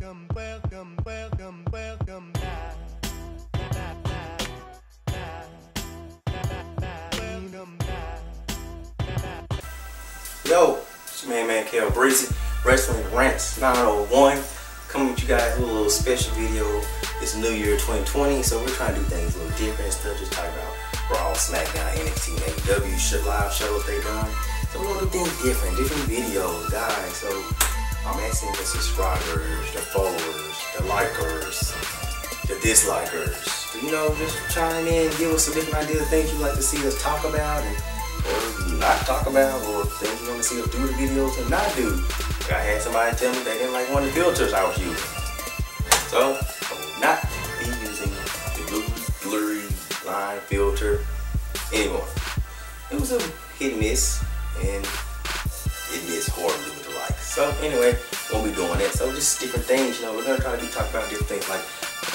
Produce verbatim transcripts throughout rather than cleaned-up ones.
Welcome, welcome, welcome, welcome back. Welcome back. Yo, it's your main man Kel Breezy, Wrestling Rants nine oh one, coming with you guys with a little special video. It's New Year twenty twenty, so we're trying to do things a little different instead of just talking about Raw, SmackDown, N X T, A E W, shit live shows they done. So we're gonna do things different, different videos, guys. So I'm asking the subscribers, the followers, the likers, the dislikers, you know, just chime in, give us some different ideas, things you'd like to see us talk about, and, or not talk about, or things you want to see us do the videos and not do. Like I had somebody tell me they didn't like one of the filters I was using. So, I will not be using the blue, blurry line filter anymore. It was a hit and miss, and it missed horribly. So anyway, we'll be doing that. So just different things, you know, we're gonna try to be talking about different things like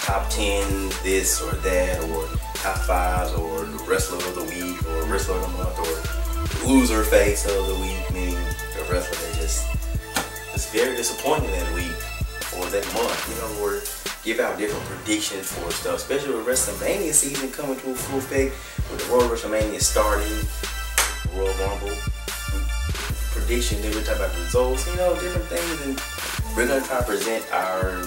top ten, this or that, or top fives, or the wrestler of the week, or wrestler of the month, or loser face of the week, meaning the wrestler that just is very disappointing that week or that month, you know, or give out different predictions for stuff, especially with WrestleMania season coming to a full effect, with the Royal WrestleMania starting, Royal Rumble. Prediction, different type of results, you know, different things, and we're gonna try to present our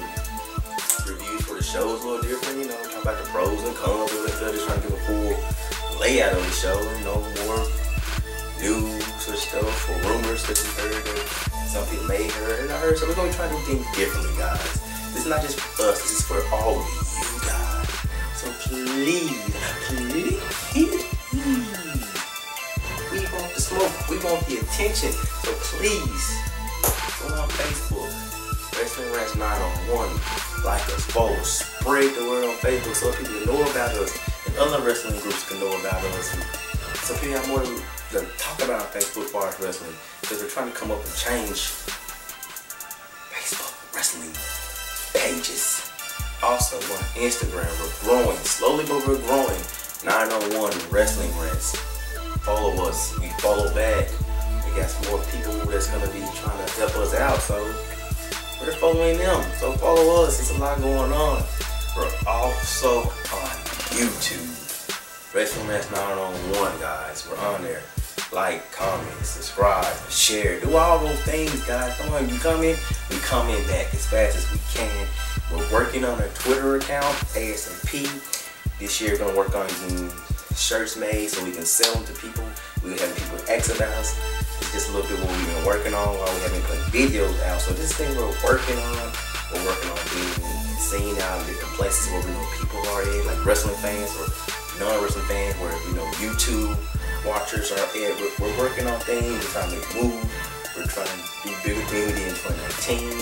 reviews for the shows a little different, you know, talking about the pros and cons, just trying to give a full layout of the show, you know, more news or stuff or rumors that we heard and some people may heard and I heard. So we're gonna try to do things differently, guys. This is not just for us, this is for all of you guys. So please, please. Smoke. We want the attention, so please go on Facebook, Wrestling Rants nine oh one, like us, follow, spread the word on Facebook so people can know about us and other wrestling groups can know about us. So people have more to talk about on Facebook as far as wrestling, because we're trying to come up and change Facebook wrestling pages. Also on Instagram, we're growing, slowly but we're growing. nine oh one Wrestling Rants. Follow us, we follow back. We got some more people that's gonna be trying to help us out, so we're following them. So follow us, there's a lot going on. We're also on YouTube. Wrestling Rants nine oh one, guys. We're on there. Like, comment, subscribe, share, do all those things, guys. Come on, you comment, we comment back as fast as we can. We're working on a Twitter account, A S M P. This year we're gonna work on getting shirts made so we can sell them to people. We have people ask about us. It's just a little bit what we've been working on while we haven't put videos out. So this thing we're working on, we're working on being seen out in different places where we know people are in, like wrestling fans or non-wrestling fans, where you know YouTube watchers are in. We're, we're working on things. We're trying to make moves. We're trying to do bigger things in twenty nineteen.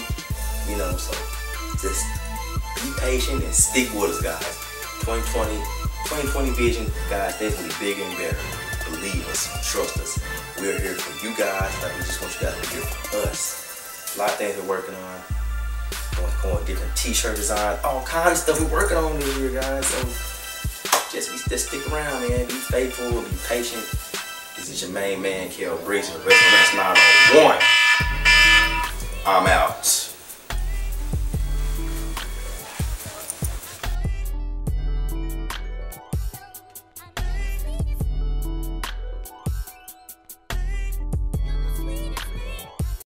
You know, so just be patient and stick with us, guys. twenty twenty, twenty twenty vision, guys, they're gonna be bigger and better. Believe us, trust us. We're here for you guys. Like, we just want you guys to be here for us. A lot of things we're working on. Going, going different t-shirt designs, all kinds of stuff we're working on this year, guys. So just, be, just stick around, man. Be faithful, be patient. This is your main man, Kel Breezy, Wrestling Rants nine oh one. I'm out.